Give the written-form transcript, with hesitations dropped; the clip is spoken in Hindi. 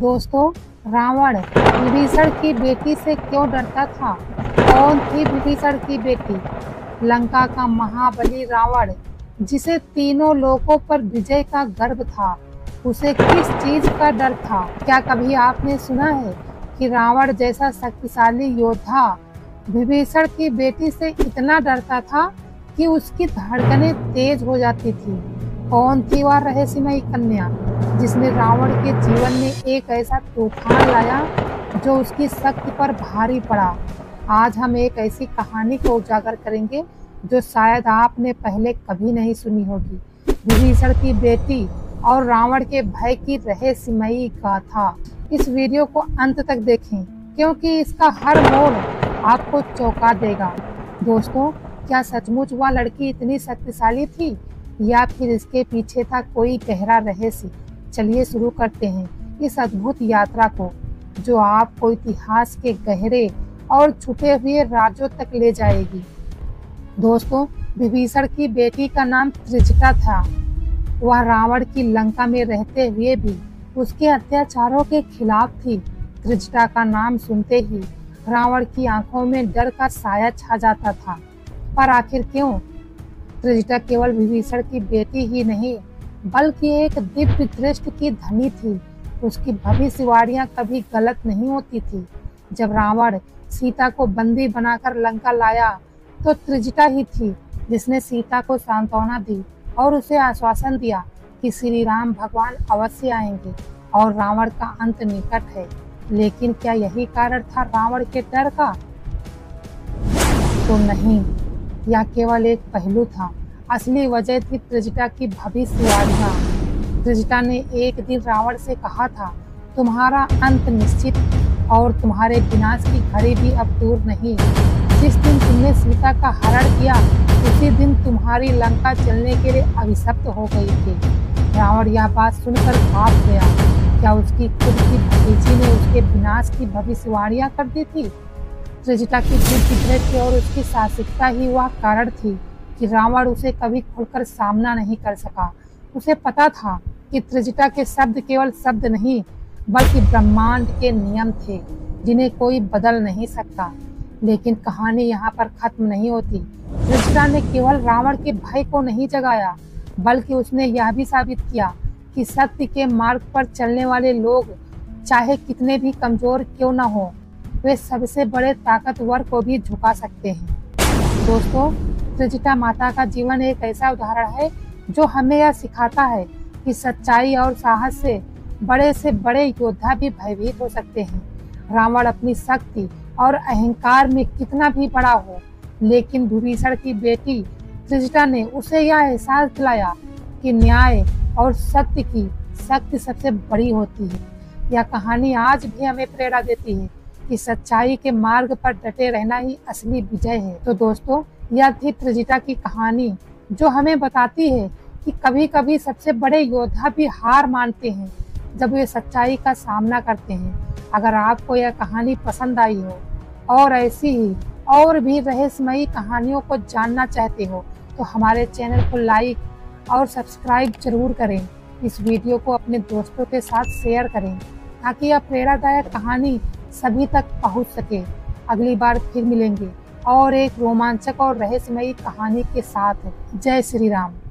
दोस्तों, रावण विभीषण की बेटी से क्यों डरता था? कौन थी विभीषण की बेटी? लंका का महाबली रावण, जिसे तीनों लोकों पर विजय का गर्व था, उसे किस चीज का डर था? क्या कभी आपने सुना है कि रावण जैसा शक्तिशाली योद्धा विभीषण की बेटी से इतना डरता था कि उसकी धड़कनें तेज हो जाती थी? कौन थी वह रहस्यमयी कन्या जिसने रावण के जीवन में एक ऐसा तूफान लाया जो उसकी शक्ति पर भारी पड़ा? आज हम एक ऐसी कहानी को उजागर करेंगे जो शायद आपने पहले कभी नहीं सुनी होगी। विभीषण की बेटी और रावण के भय की रहस्यमयी गाथा। इस वीडियो को अंत तक देखें क्योंकि इसका हर मोड़ आपको चौंका देगा। दोस्तों, क्या सचमुच वह लड़की इतनी शक्तिशाली थी या फिर इसके पीछे था कोई गहरा रहस्य? चलिए शुरू करते हैं इस अद्भुत यात्रा को जो आपको इतिहास के गहरे और छुपे हुए राजों तक ले जाएगी। दोस्तों, विभीषण की बेटी का नाम त्रिजटा था। वह रावण की लंका में रहते हुए भी उसके अत्याचारों के खिलाफ थी। त्रिजटा का नाम सुनते ही रावण की आंखों में डर का साया छा जाता था। पर आखिर क्यों? त्रिजटा केवल विभीषण की बेटी ही नहीं बल्कि एक दिव्य दृष्टि की धनी थी। उसकी भविष्यवाणियां कभी गलत नहीं होती थी। जब रावण सीता को बंदी बनाकर लंका लाया तो त्रिजटा ही थी जिसने सीता को सांत्वना दी और उसे आश्वासन दिया कि श्री राम भगवान अवश्य आएंगे और रावण का अंत निकट है। लेकिन क्या यही कारण था रावण के डर का? तो नहीं, यह केवल एक पहलू था। असली वजह थी त्रिजटा की भविष्यवाणियां। त्रिजटा ने एक दिन रावण से कहा था, तुम्हारा अंत निश्चित और तुम्हारे विनाश की घड़ी भी अब दूर नहीं। जिस दिन तुमने सीता का हरण किया उसी दिन तुम्हारी लंका चलने के लिए अभिशप्त हो गई थी। रावण यह बात सुनकर भाग गया। क्या उसकी खुद की भतीजी ने उसके विनाश की भविष्यवाणियां कर दी थी? त्रिजटा की बुद्धि और उसकी साहसिकता ही वह कारण थी कि रावण उसे कभी खुलकर सामना नहीं कर सका। उसे पता था कि त्रिजटा के शब्द केवल शब्द नहीं बल्कि ब्रह्मांड के नियम थे जिन्हें कोई बदल नहीं सकता। लेकिन कहानी यहाँ पर खत्म नहीं होती। त्रिजटा ने केवल रावण के भय को नहीं जगाया बल्कि उसने यह भी साबित किया कि सत्य के मार्ग पर चलने वाले लोग चाहे कितने भी कमजोर क्यों न हो, वे सबसे बड़े ताकतवर को भी झुका सकते हैं। दोस्तों, त्रिजटा माता का जीवन एक ऐसा उदाहरण है जो हमें यह सिखाता है कि सच्चाई और साहस से बड़े योद्धा भी भयभीत हो सकते हैं। रावण अपनी शक्ति और अहंकार में कितना भी बड़ा हो, लेकिन विभीषण की बेटी त्रिजटा ने उसे यह एहसास दिलाया कि न्याय और सत्य की शक्ति सबसे बड़ी होती है। यह कहानी आज भी हमें प्रेरणा देती है कि सच्चाई के मार्ग पर डटे रहना ही असली विजय है। तो दोस्तों, यह थी त्रिजटा की कहानी जो हमें बताती है कि कभी कभी सबसे बड़े योद्धा भी हार मानते हैं जब वे सच्चाई का सामना करते हैं। अगर आपको यह कहानी पसंद आई हो और ऐसी ही और भी रहस्यमयी कहानियों को जानना चाहते हो तो हमारे चैनल को लाइक और सब्सक्राइब जरूर करें। इस वीडियो को अपने दोस्तों के साथ शेयर करें ताकि यह प्रेरणादायक कहानी सभी तक पहुंच सके। अगली बार फिर मिलेंगे और एक रोमांचक और रहस्यमयी कहानी के साथ। जय श्री राम।